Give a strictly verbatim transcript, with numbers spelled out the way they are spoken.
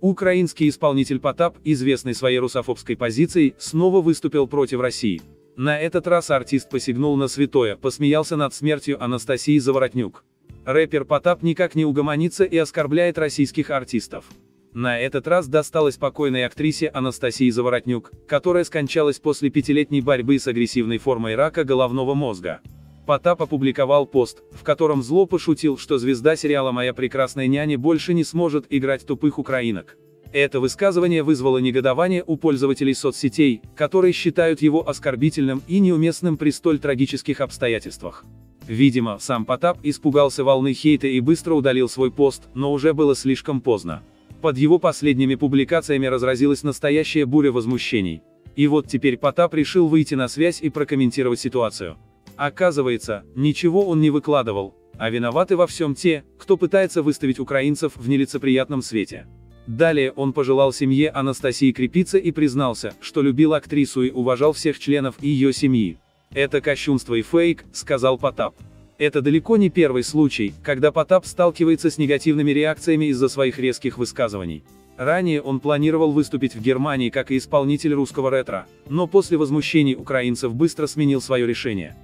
Украинский исполнитель Потап, известный своей русофобской позицией, снова выступил против России. На этот раз артист посягнул на святое, посмеялся над смертью Анастасии Заворотнюк. Рэпер Потап никак не угомонится и оскорбляет российских артистов. На этот раз досталось покойной актрисе Анастасии Заворотнюк, которая скончалась после пятилетней борьбы с агрессивной формой рака головного мозга. Потап опубликовал пост, в котором зло пошутил, что звезда сериала «Моя прекрасная няня» больше не сможет играть тупых украинок. Это высказывание вызвало негодование у пользователей соцсетей, которые считают его оскорбительным и неуместным при столь трагических обстоятельствах. Видимо, сам Потап испугался волны хейта и быстро удалил свой пост, но уже было слишком поздно. Под его последними публикациями разразилась настоящая буря возмущений. И вот теперь Потап решил выйти на связь и прокомментировать ситуацию. Оказывается, ничего он не выкладывал, а виноваты во всем те, кто пытается выставить украинцев в нелицеприятном свете. Далее он пожелал семье Анастасии крепиться и признался, что любил актрису и уважал всех членов ее семьи. «Это кощунство и фейк», — сказал Потап. Это далеко не первый случай, когда Потап сталкивается с негативными реакциями из-за своих резких высказываний. Ранее он планировал выступить в Германии как и исполнитель русского ретро, но после возмущений украинцев быстро сменил свое решение.